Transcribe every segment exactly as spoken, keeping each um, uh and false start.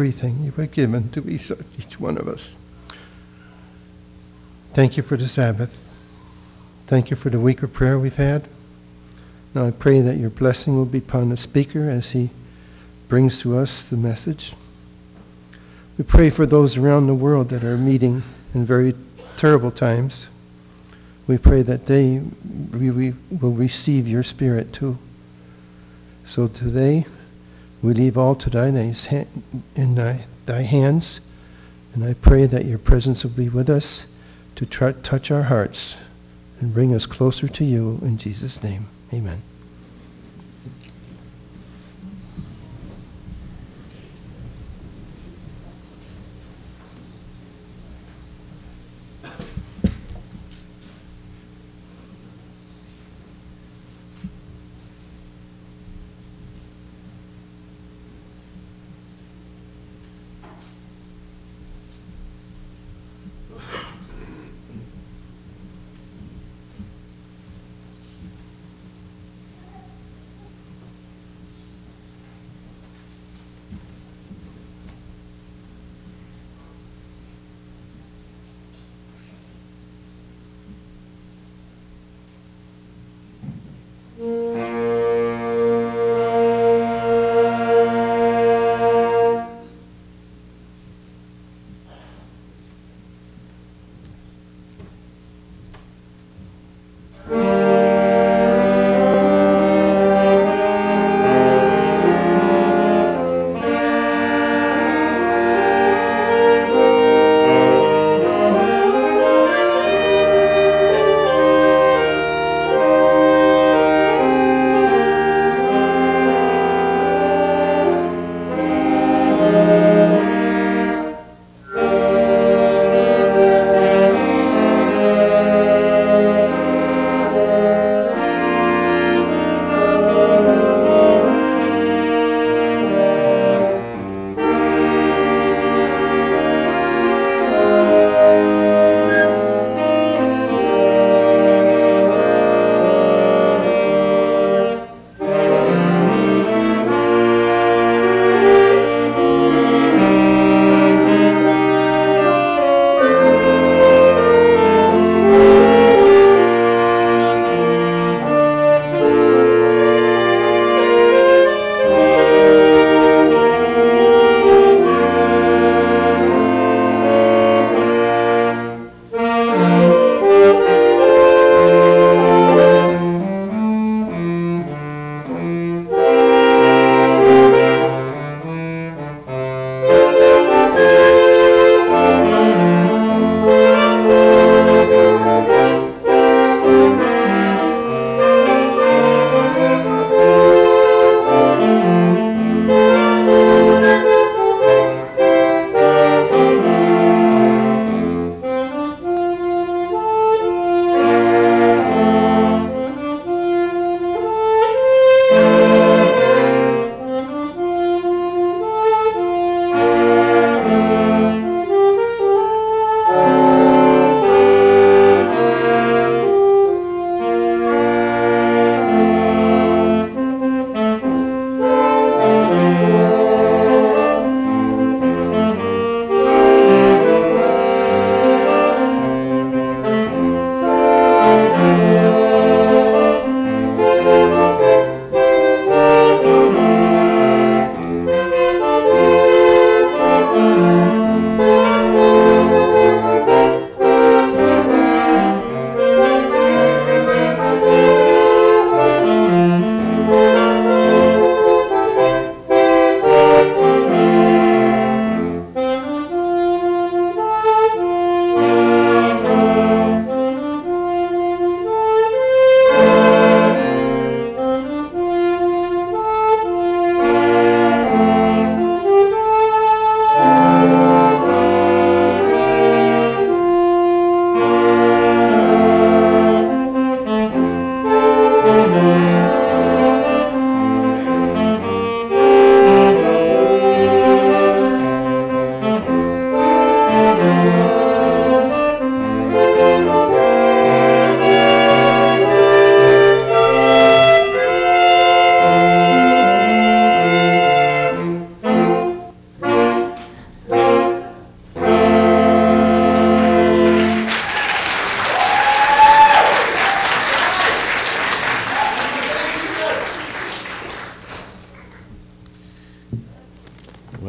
everything you have given to each, each one of us. Thank you for the Sabbath. Thank you for the week of prayer we've had. Now I pray that your blessing will be upon the speaker as he brings to us the message. We pray for those around the world that are meeting in very terrible times. We pray that they we, we will receive your Spirit too. So today, we leave all to thine in thy, thy hands, and I pray that your presence will be with us to try, touch our hearts and bring us closer to you. In Jesus' name, amen.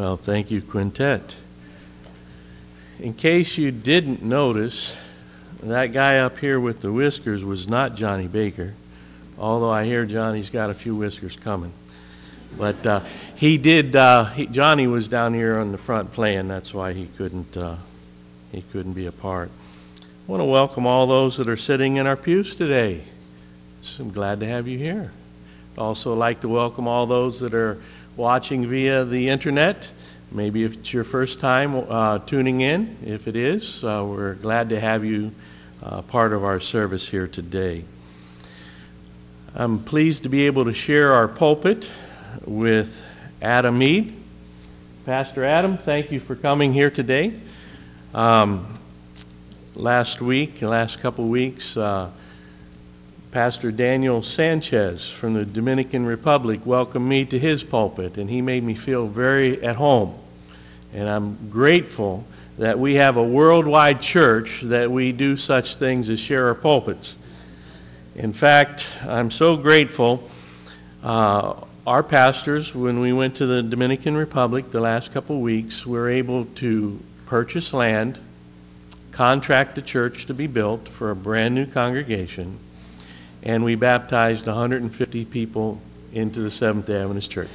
Well, thank you, Quintet. In case you didn't notice, that guy up here with the whiskers was not Johnny Baker, although I hear Johnny's got a few whiskers coming. But uh, he did, uh, he, Johnny was down here on the front playing, that's why he couldn't, uh, he couldn't be a part. I want to welcome all those that are sitting in our pews today. So I'm glad to have you here. I'd also like to welcome all those that are watching via the internet. Maybe if it's your first time uh, tuning in, if it is, uh, we're glad to have you uh, part of our service here today. I'm pleased to be able to share our pulpit with Adam Meade. Pastor Adam, thank you for coming here today. Um, last week, last couple weeks, uh, Pastor Daniel Sanchez from the Dominican Republic welcomed me to his pulpit, and he made me feel very at home. And I'm grateful that we have a worldwide church that we do such things as share our pulpits. In fact, I'm so grateful. Uh, our pastors, when we went to the Dominican Republic the last couple weeks, were able to purchase land, contract a church to be built for a brand new congregation, and we baptized one hundred fifty people into the Seventh-day Adventist Church.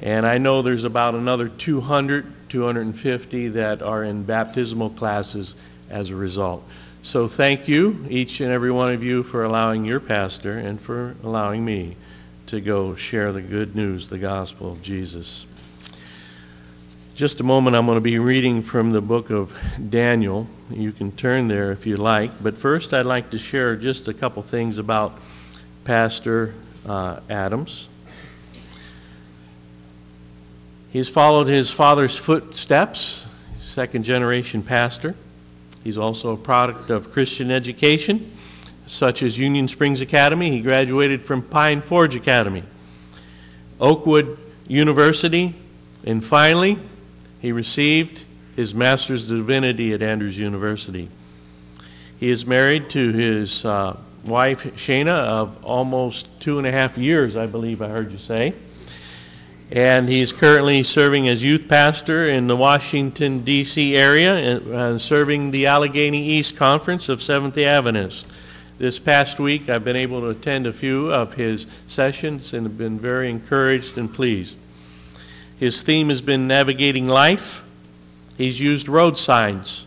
And I know there's about another two hundred, two hundred fifty that are in baptismal classes as a result. So thank you, each and every one of you, for allowing your pastor and for allowing me to go share the good news, the gospel of Jesus. Just a moment, I'm going to be reading from the book of Daniel. You can turn there if you like. But first, I'd like to share just a couple things about Pastor uh, Adams. He's followed his father's footsteps, second-generation pastor. He's also a product of Christian education, such as Union Springs Academy. He graduated from Pine Forge Academy, Oakwood University, and finally, he received his Master's of Divinity at Andrews University. He is married to his uh, wife, Shana, of almost two and a half years, I believe I heard you say. And he's currently serving as youth pastor in the Washington, D C area, and uh, serving the Allegheny East Conference of Seventh-day Adventists. This past week, I've been able to attend a few of his sessions and have been very encouraged and pleased. His theme has been navigating life. He's used road signs,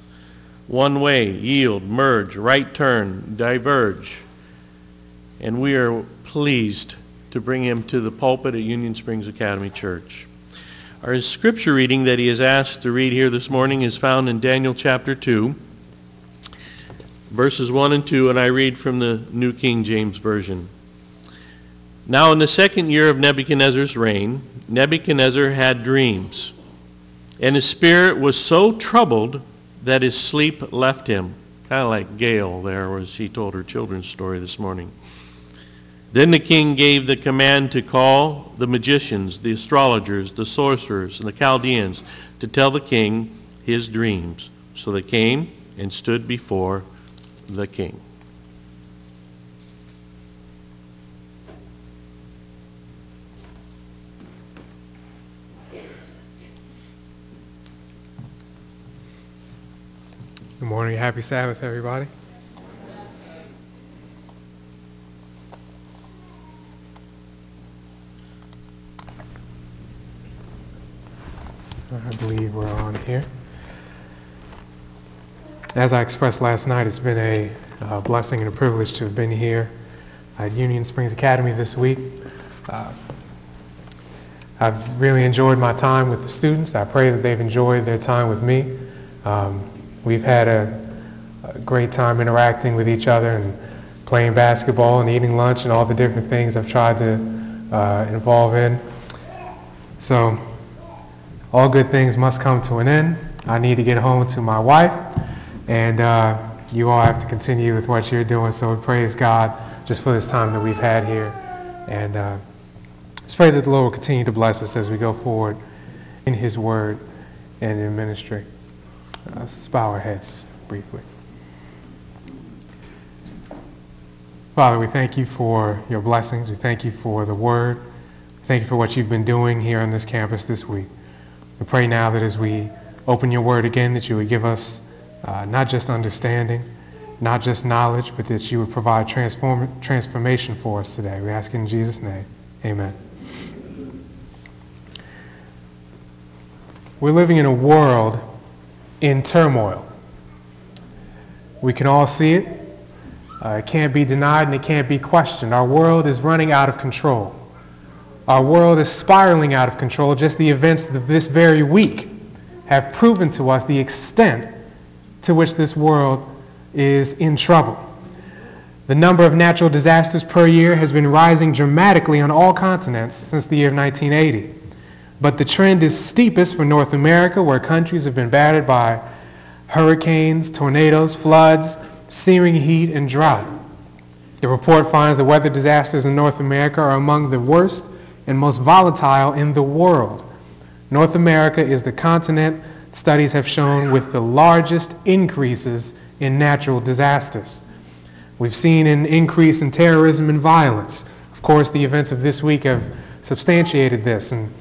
one way, yield, merge, right turn, diverge. And we are pleased to bring him to the pulpit at Union Springs Academy Church. Our scripture reading that he is asked to read here this morning is found in Daniel chapter two, verses one and two, and I read from the New King James Version. Now in the second year of Nebuchadnezzar's reign, Nebuchadnezzar had dreams, and his spirit was so troubled that his sleep left him. Kind of like Gail there, as she told her children's story this morning. Then the king gave the command to call the magicians, the astrologers, the sorcerers, and the Chaldeans to tell the king his dreams. So they came and stood before the king. Good morning. Happy Sabbath, everybody. I believe we're on here. As I expressed last night, it's been a uh, blessing and a privilege to have been here at Union Springs Academy this week. Uh, I've really enjoyed my time with the students. I pray that they've enjoyed their time with me. Um, We've had a, a great time interacting with each other and playing basketball and eating lunch and all the different things I've tried to uh, involve in. So all good things must come to an end. I need to get home to my wife, and uh, you all have to continue with what you're doing. So we praise God just for this time that we've had here. And uh, let's pray that the Lord will continue to bless us as we go forward in his word and in ministry. Let's bow our heads briefly. Father, we thank you for your blessings. We thank you for the word. Thank you for what you've been doing here on this campus this week. We pray now that as we open your word again, that you would give us uh, not just understanding, not just knowledge, but that you would provide transform transformation for us today. We ask in Jesus' name. Amen. We're living in a world in turmoil. We can all see it. Uh, it can't be denied and it can't be questioned. Our world is running out of control. Our world is spiraling out of control. Just the events of this very week have proven to us the extent to which this world is in trouble. The number of natural disasters per year has been rising dramatically on all continents since the year nineteen eighty. But the trend is steepest for North America, where countries have been battered by hurricanes, tornadoes, floods, searing heat, and drought. The report finds that weather disasters in North America are among the worst and most volatile in the world. North America is the continent studies have shown with the largest increases in natural disasters. We've seen an increase in terrorism and violence. Of course, the events of this week have substantiated this, and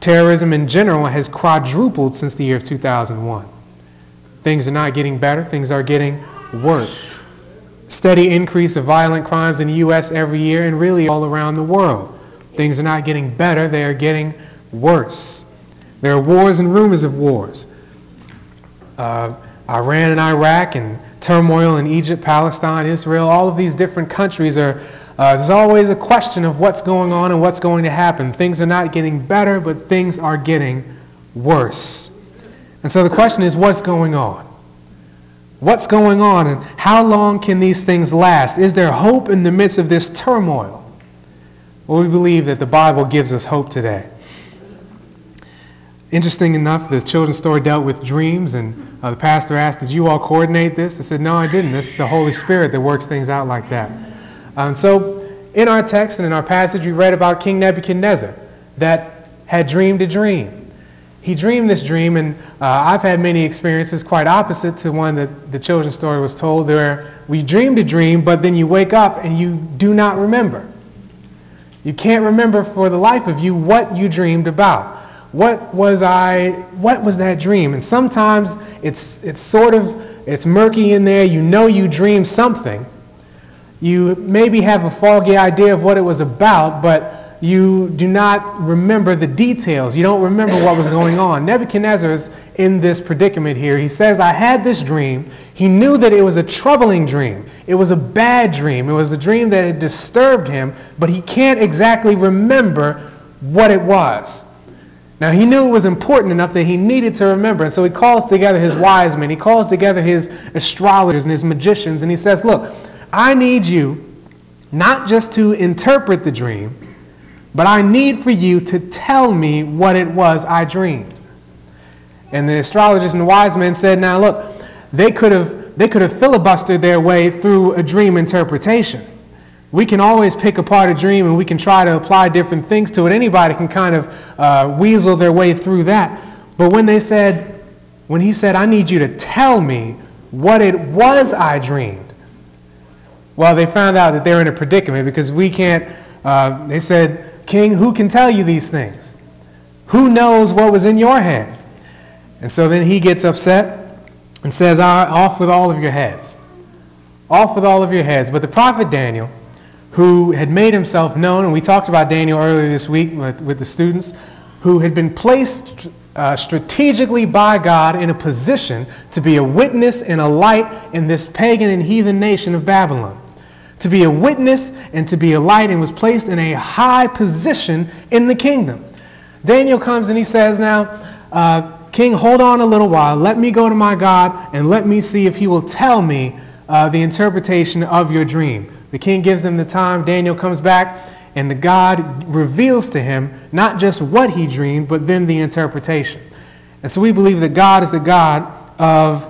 terrorism in general has quadrupled since the year of two thousand one. Things are not getting better, things are getting worse. Steady increase of violent crimes in the U S every year and really all around the world. Things are not getting better, they are getting worse. There are wars and rumors of wars. Uh, Iran and Iraq and turmoil in Egypt, Palestine, Israel, all of these different countries are, uh, there's always a question of what's going on and what's going to happen. Things are not getting better, but things are getting worse. And so the question is, what's going on? What's going on and how long can these things last? Is there hope in the midst of this turmoil? Well, we believe that the Bible gives us hope today. Interesting enough, the children's story dealt with dreams, and uh, the pastor asked, did you all coordinate this? I said, no, I didn't. This is the Holy Spirit that works things out like that. Um, so in our text and in our passage, we read about King Nebuchadnezzar that had dreamed a dream. He dreamed this dream, and uh, I've had many experiences quite opposite to one that the children's story was told, where we dreamed a dream, but then you wake up and you do not remember. You can't remember for the life of you what you dreamed about. What was I, what was that dream? And sometimes it's, it's sort of, it's murky in there. You know you dreamed something. You maybe have a foggy idea of what it was about, but you do not remember the details. You don't remember what was going on. Nebuchadnezzar is in this predicament here. He says, I had this dream. He knew that it was a troubling dream. It was a bad dream. It was a dream that had disturbed him, but he can't exactly remember what it was. Now, he knew it was important enough that he needed to remember, and so he calls together his wise men. He calls together his astrologers and his magicians, and he says, look, I need you not just to interpret the dream, but I need for you to tell me what it was I dreamed. And the astrologers and the wise men said, now look, they could have, they could have filibustered their way through a dream interpretation. We can always pick apart a dream and we can try to apply different things to it. Anybody can kind of uh, weasel their way through that. But when they said, when he said, I need you to tell me what it was I dreamed, well, they found out that they're in a predicament because we can't, uh, they said, King, who can tell you these things? Who knows what was in your head? And so then he gets upset and says, off with all of your heads. Off with all of your heads. But the prophet Daniel, who had made himself known, and we talked about Daniel earlier this week with, with the students, who had been placed uh, strategically by God in a position to be a witness and a light in this pagan and heathen nation of Babylon. To be a witness and to be a light, and was placed in a high position in the kingdom. Daniel comes and he says, now, uh, King, hold on a little while. Let me go to my God and let me see if he will tell me uh, the interpretation of your dream. The king gives him the time. Daniel comes back and the God reveals to him not just what he dreamed, but then the interpretation. And so we believe that God is the God of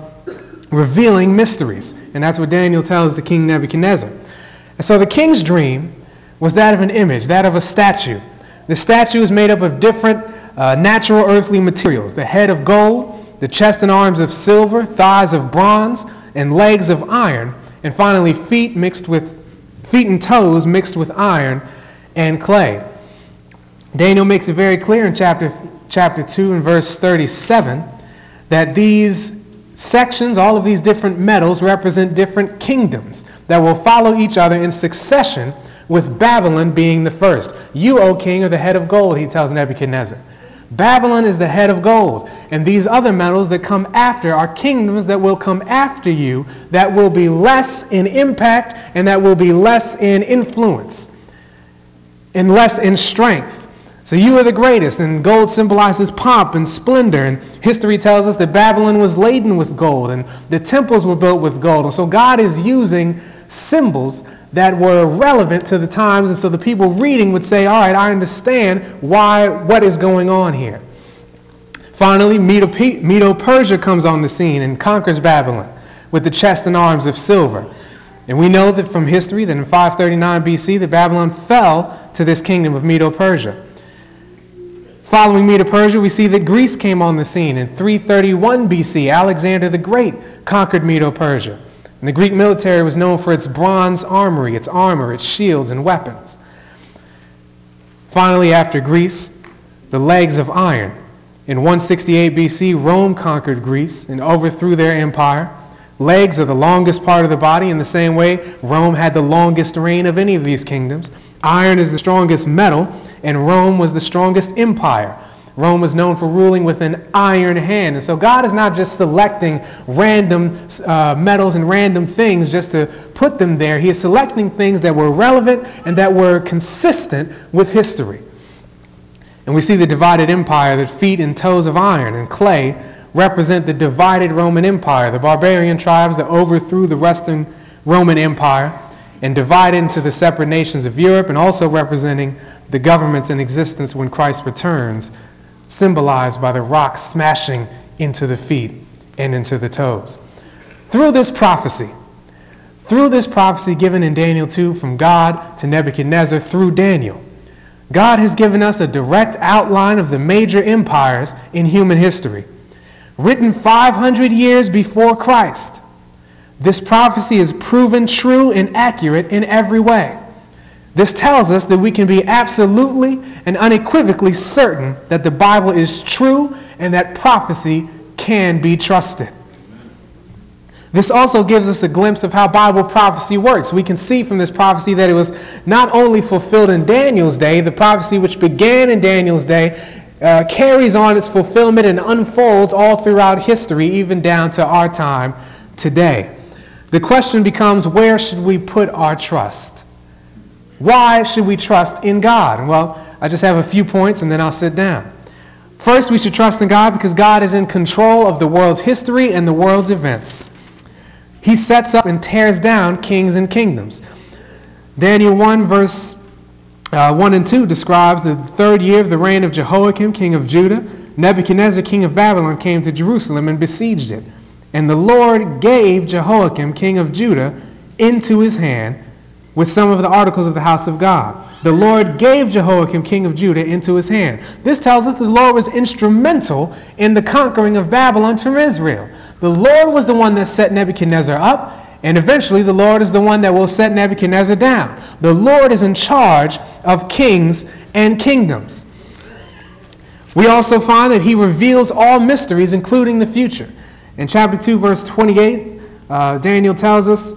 revealing mysteries. And that's what Daniel tells the king Nebuchadnezzar. And so the king's dream was that of an image, that of a statue. The statue is made up of different uh, natural earthly materials, the head of gold, the chest and arms of silver, thighs of bronze, and legs of iron, and finally feet mixed with feet and toes mixed with iron and clay. Daniel makes it very clear in chapter chapter two and verse thirty-seven, that these sections, all of these different medals, represent different kingdoms that will follow each other in succession, with Babylon being the first. You, O king, are the head of gold, he tells Nebuchadnezzar. Babylon is the head of gold, and these other medals that come after are kingdoms that will come after you that will be less in impact and that will be less in influence and less in strength. So you are the greatest, and gold symbolizes pomp and splendor, and history tells us that Babylon was laden with gold and the temples were built with gold. And so God is using symbols that were relevant to the times, and so the people reading would say, all right, I understand why, what is going on here. Finally, Medo-Persia comes on the scene and conquers Babylon with the chest and arms of silver. And we know that from history that in five thirty-nine B C that Babylon fell to this kingdom of Medo-Persia. Following Medo-Persia, we see that Greece came on the scene. In three thirty-one B C, Alexander the Great conquered Medo-Persia. And the Greek military was known for its bronze armory, its armor, its shields, and weapons. Finally, after Greece, the legs of iron. In one sixty-eight B C, Rome conquered Greece and overthrew their empire. Legs are the longest part of the body. In the same way, Rome had the longest reign of any of these kingdoms. Iron is the strongest metal, and Rome was the strongest empire. Rome was known for ruling with an iron hand. And so God is not just selecting random uh, metals and random things just to put them there. He is selecting things that were relevant and that were consistent with history. And we see the divided empire, that feet and toes of iron and clay represent the divided Roman Empire, the barbarian tribes that overthrew the Western Roman Empire and divided into the separate nations of Europe, and also representing the governments in existence when Christ returns, symbolized by the rock smashing into the feet and into the toes. Through this prophecy, through this prophecy given in Daniel two from God to Nebuchadnezzar through Daniel, God has given us a direct outline of the major empires in human history. Written five hundred years before Christ, this prophecy is proven true and accurate in every way. This tells us that we can be absolutely and unequivocally certain that the Bible is true and that prophecy can be trusted. This also gives us a glimpse of how Bible prophecy works. We can see from this prophecy that it was not only fulfilled in Daniel's day, the prophecy which began in Daniel's day uh, carries on its fulfillment and unfolds all throughout history, even down to our time today. The question becomes, where should we put our trust? Why should we trust in God? Well, I just have a few points and then I'll sit down. First, we should trust in God because God is in control of the world's history and the world's events. He sets up and tears down kings and kingdoms. Daniel one verse one and two describes the third year of the reign of Jehoiakim, king of Judah. Nebuchadnezzar, king of Babylon, came to Jerusalem and besieged it. And the Lord gave Jehoiakim, king of Judah, into his hand with some of the articles of the house of God. The Lord gave Jehoiakim, king of Judah, into his hand. This tells us the Lord was instrumental in the conquering of Babylon from Israel. The Lord was the one that set Nebuchadnezzar up, and eventually the Lord is the one that will set Nebuchadnezzar down. The Lord is in charge of kings and kingdoms. We also find that he reveals all mysteries, including the future. In chapter two, verse twenty-eight, uh, Daniel tells us,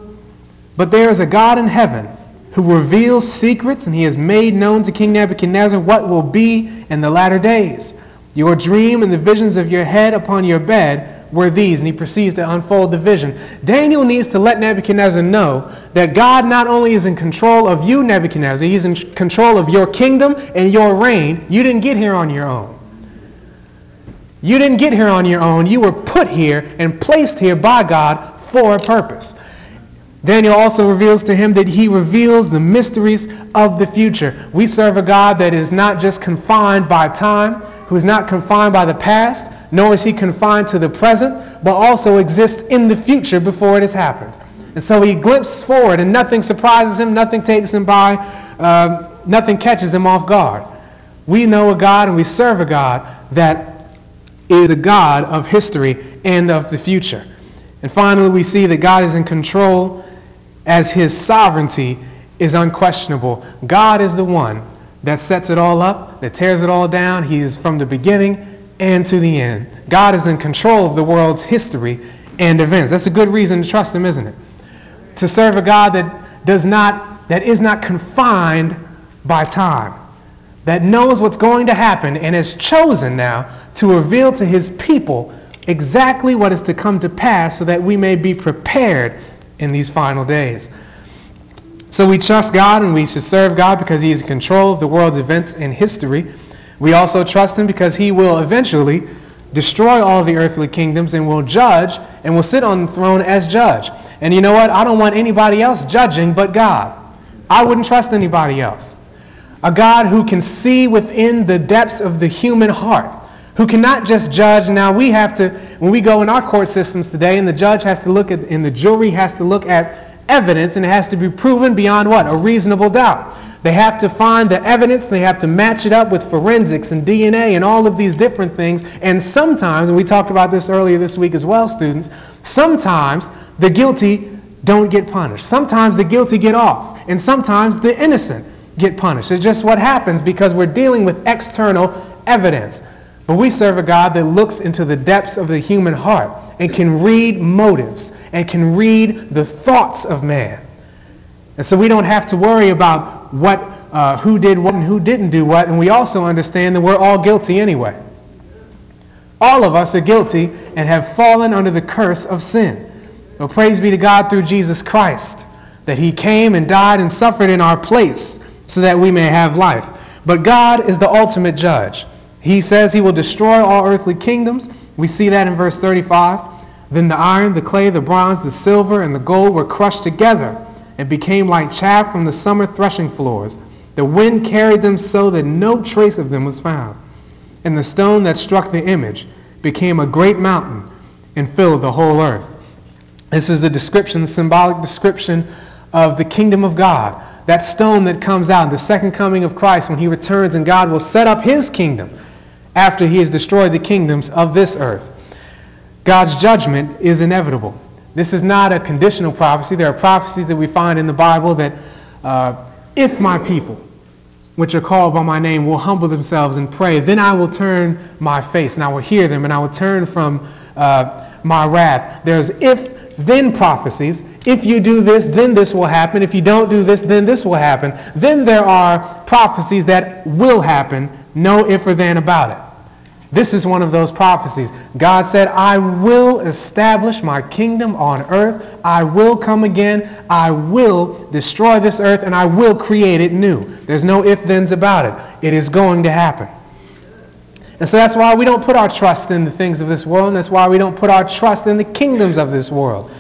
"But there is a God in heaven who reveals secrets, and he has made known to King Nebuchadnezzar what will be in the latter days. Your dream and the visions of your head upon your bed were these." And he proceeds to unfold the vision. Daniel needs to let Nebuchadnezzar know that God not only is in control of you, Nebuchadnezzar, he's in control of your kingdom and your reign. You didn't get here on your own. You didn't get here on your own. You were put here and placed here by God for a purpose. Daniel also reveals to him that he reveals the mysteries of the future. We serve a God that is not just confined by time, who is not confined by the past, nor is he confined to the present, but also exists in the future before it has happened. And so he glimpses forward, and nothing surprises him, nothing takes him by, uh, nothing catches him off guard. We know a God and we serve a God that is the God of history and of the future. And finally, we see that God is in control, as his sovereignty is unquestionable. God is the one that sets it all up, that tears it all down. He is from the beginning and to the end. God is in control of the world's history and events. That's a good reason to trust him, isn't it? To serve a God that does not, that is not confined by time, that knows what's going to happen and has chosen now to reveal to his people exactly what is to come to pass so that we may be prepared in these final days. So we trust God and we should serve God because he is in control of the world's events and history. We also trust him because he will eventually destroy all the earthly kingdoms and will judge and will sit on the throne as judge. And you know what? I don't want anybody else judging but God. I wouldn't trust anybody else. A God who can see within the depths of the human heart, who cannot just judge. Now we have to, when we go in our court systems today and the judge has to look at, and the jury has to look at evidence, and it has to be proven beyond what? A reasonable doubt. They have to find the evidence, and they have to match it up with forensics and D N A and all of these different things. And sometimes, and we talked about this earlier this week as well, students, sometimes the guilty don't get punished. Sometimes the guilty get off, and sometimes the innocent get punished. It's just what happens because we're dealing with external evidence. But we serve a God that looks into the depths of the human heart and can read motives and can read the thoughts of man. And so we don't have to worry about what, uh, who did what and who didn't do what. And we also understand that we're all guilty anyway. All of us are guilty and have fallen under the curse of sin. Well, praise be to God through Jesus Christ, that he came and died and suffered in our place so that we may have life. But God is the ultimate judge. He says he will destroy all earthly kingdoms. We see that in verse thirty-five. Then the iron, the clay, the bronze, the silver, and the gold were crushed together and became like chaff from the summer threshing floors. The wind carried them so that no trace of them was found. And the stone that struck the image became a great mountain and filled the whole earth. This is a description, the symbolic description of the kingdom of God. That stone that comes out, the second coming of Christ when he returns, and God will set up his kingdom after he has destroyed the kingdoms of this earth. God's judgment is inevitable. This is not a conditional prophecy. There are prophecies that we find in the Bible that uh, if my people, which are called by my name, will humble themselves and pray, then I will turn my face and I will hear them and I will turn from uh, my wrath. There's if-then prophecies. If you do this, then this will happen. If you don't do this, then this will happen. Then there are prophecies that will happen. No if or then about it. This is one of those prophecies. God said, I will establish my kingdom on earth. I will come again. I will destroy this earth, and I will create it new. There's no if-thens about it. It is going to happen. And so that's why we don't put our trust in the things of this world, and that's why we don't put our trust in the kingdoms of this world.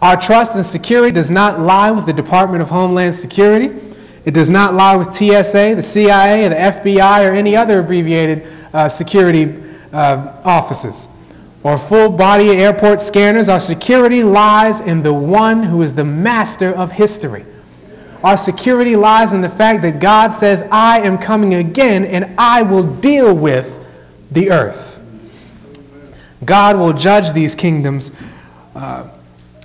Our trust and security does not lie with the Department of Homeland Security. It does not lie with T S A, the C I A, or the F B I, or any other abbreviated uh, security uh, offices, or full-body airport scanners. Our security lies in the one who is the master of history. Our security lies in the fact that God says, I am coming again, and I will deal with the earth. God will judge these kingdoms uh,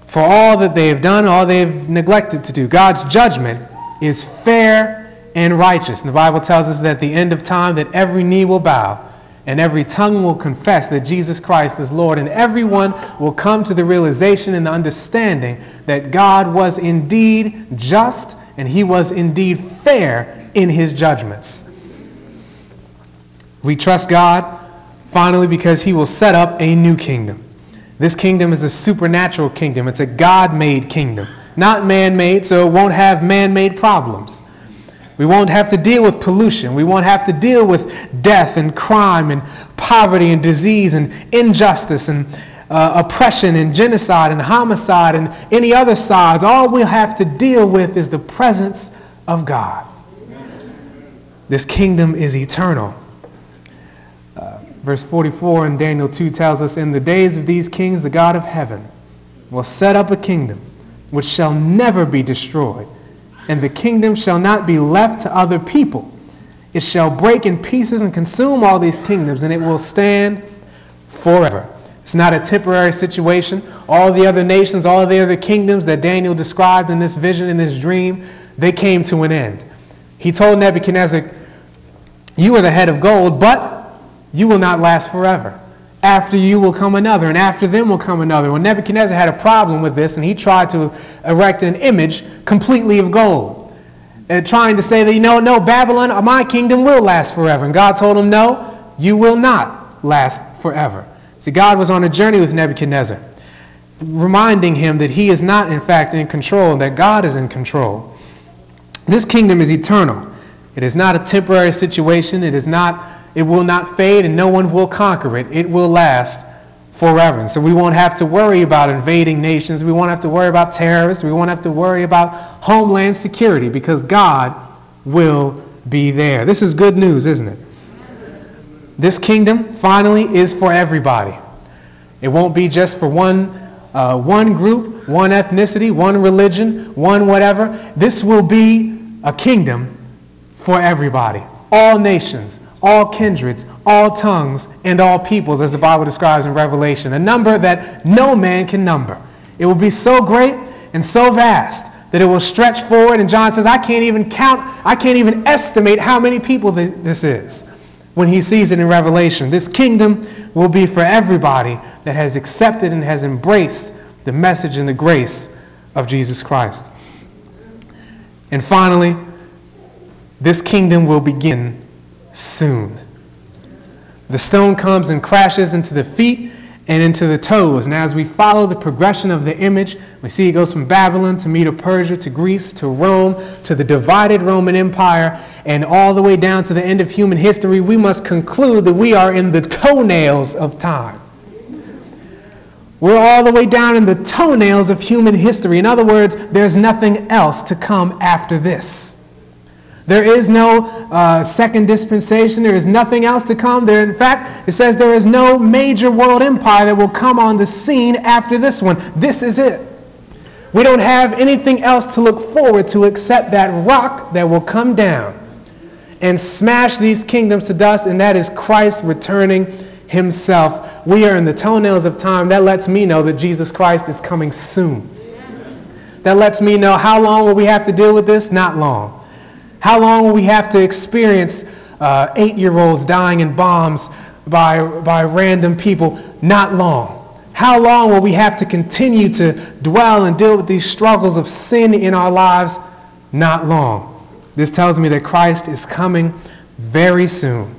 for all that they have done, all they have neglected to do. God's judgment is fair and righteous. And the Bible tells us that at the end of time that every knee will bow and every tongue will confess that Jesus Christ is Lord, and everyone will come to the realization and the understanding that God was indeed just and he was indeed fair in his judgments. We trust God, finally, because he will set up a new kingdom. This kingdom is a supernatural kingdom. It's a God-made kingdom, not man-made, so it won't have man-made problems. We won't have to deal with pollution. We won't have to deal with death and crime and poverty and disease and injustice and uh, oppression and genocide and homicide and any other sides. All we'll have to deal with is the presence of God. This kingdom is eternal. Verse forty-four in Daniel two tells us, in the days of these kings, the God of heaven will set up a kingdom which shall never be destroyed, and the kingdom shall not be left to other people. It shall break in pieces and consume all these kingdoms, and it will stand forever. It's not a temporary situation. All the other nations, all the other kingdoms that Daniel described in this vision, in this dream, they came to an end. He told Nebuchadnezzar, You are the head of gold, but you will not last forever. After you will come another, and after them will come another. Well, Nebuchadnezzar had a problem with this, and he tried to erect an image completely of gold, and trying to say that, you know, no, Babylon, or my kingdom will last forever. And God told him, no, you will not last forever. See, God was on a journey with Nebuchadnezzar, reminding him that he is not, in fact, in control, and that God is in control. This kingdom is eternal. It is not a temporary situation. It is not... It will not fade, and no one will conquer it. It will last forever. And so we won't have to worry about invading nations. We won't have to worry about terrorists. We won't have to worry about homeland security, because God will be there. This is good news, isn't it? This kingdom, finally, is for everybody. It won't be just for one, uh, one group, one ethnicity, one religion, one whatever. This will be a kingdom for everybody, all nations, all kindreds, all tongues, and all peoples, as the Bible describes in Revelation, a number that no man can number. It will be so great and so vast that it will stretch forward, and John says, I can't even count, I can't even estimate how many people th- this is when he sees it in Revelation. This kingdom will be for everybody that has accepted and has embraced the message and the grace of Jesus Christ. And finally, this kingdom will begin soon. The stone comes and crashes into the feet and into the toes. And as we follow the progression of the image, we see it goes from Babylon to Medo-Persia to Greece to Rome to the divided Roman Empire, and all the way down to the end of human history. We must conclude that we are in the toenails of time. We're all the way down in the toenails of human history. In other words, there's nothing else to come after this. There is no uh, second dispensation. There is nothing else to come. There, in fact, it says there is no major world empire that will come on the scene after this one. This is it. We don't have anything else to look forward to except that rock that will come down and smash these kingdoms to dust, and that is Christ returning himself. We are in the toenails of time. That lets me know that Jesus Christ is coming soon. That lets me know, how long will we have to deal with this? Not long. How long will we have to experience uh, eight-year-olds dying in bombs by, by random people? Not long. How long will we have to continue to dwell and deal with these struggles of sin in our lives? Not long. This tells me that Christ is coming very soon.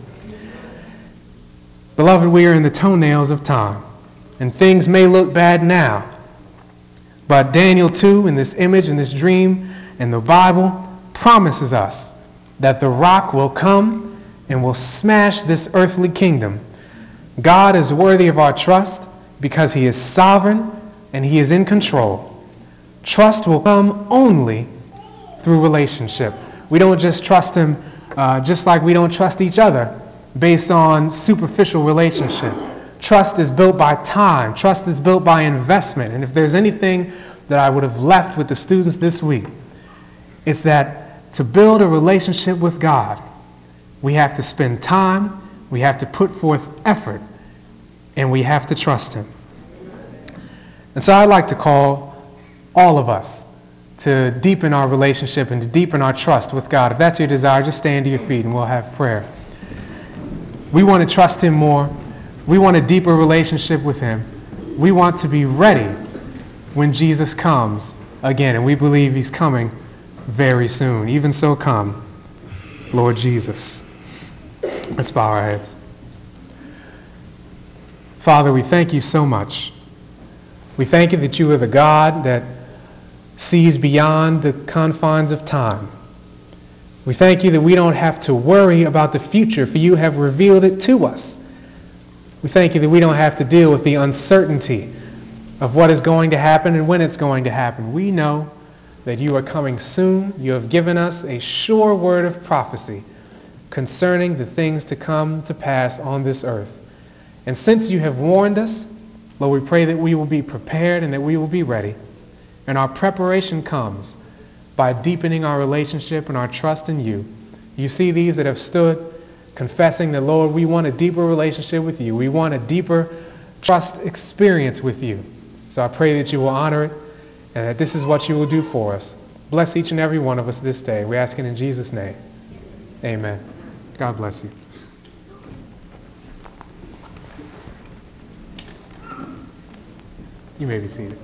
Beloved, we are in the toenails of time, and things may look bad now, but Daniel two, in this image, in this dream, and the Bible, promises us that the rock will come and will smash this earthly kingdom. God is worthy of our trust because he is sovereign and he is in control. Trust will come only through relationship. We don't just trust him uh, just like we don't trust each other based on superficial relationship. Trust is built by time. Trust is built by investment. And if there's anything that I would have left with the students this week, it's that to build a relationship with God, we have to spend time, we have to put forth effort, and we have to trust him. And so I'd like to call all of us to deepen our relationship and to deepen our trust with God. If that's your desire, just stand to your feet and we'll have prayer. We want to trust him more. We want a deeper relationship with him. We want to be ready when Jesus comes again, and we believe he's coming very soon. Even so come, Lord Jesus. Let's bow our heads. Father, we thank you so much. We thank you that you are the God that sees beyond the confines of time. We thank you that we don't have to worry about the future, for you have revealed it to us. We thank you that we don't have to deal with the uncertainty of what is going to happen and when it's going to happen. We know that you are coming soon. You have given us a sure word of prophecy concerning the things to come to pass on this earth. And since you have warned us, Lord, we pray that we will be prepared and that we will be ready. And our preparation comes by deepening our relationship and our trust in you. You see these that have stood confessing that, Lord, we want a deeper relationship with you. We want a deeper trust experience with you. So I pray that you will honor it, and that this is what you will do for us. Bless each and every one of us this day. We ask it in Jesus' name. Amen. God bless you. You may be seated.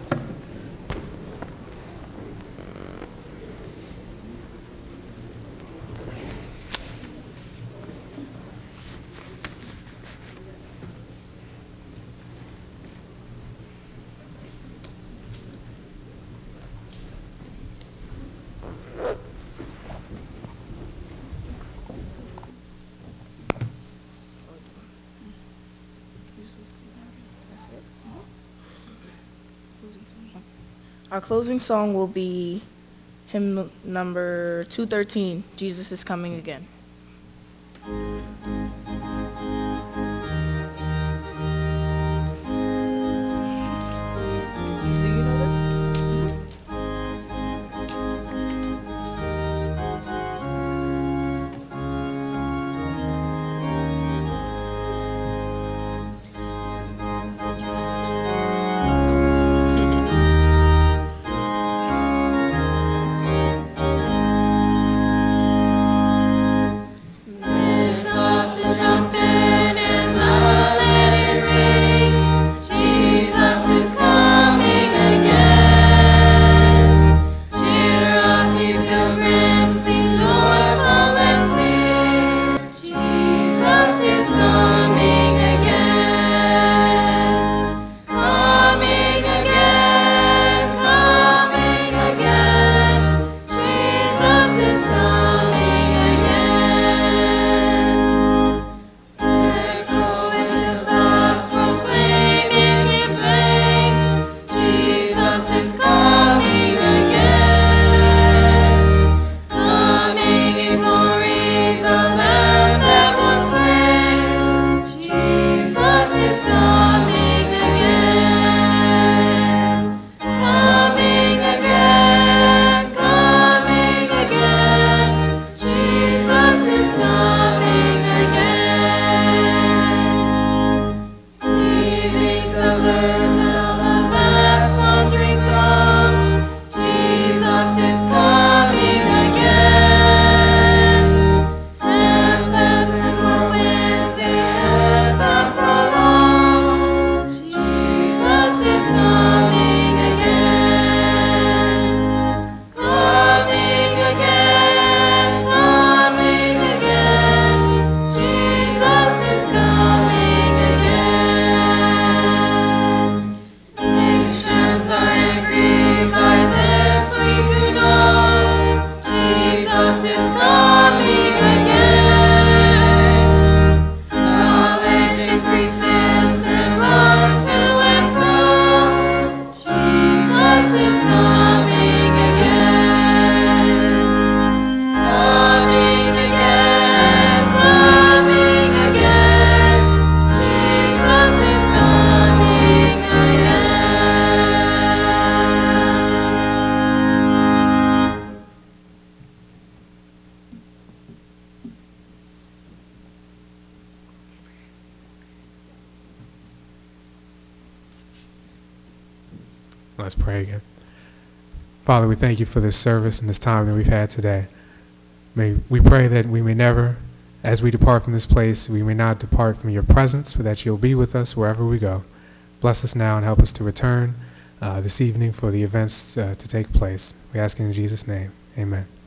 Our closing song will be hymn number two thirteen, Jesus is Coming Again. Let's pray again. Father, we thank you for this service and this time that we've had today. May we pray that we may never, as we depart from this place, we may not depart from your presence, but that you'll be with us wherever we go. Bless us now and help us to return uh, this evening for the events uh, to take place. We ask in Jesus' name. Amen.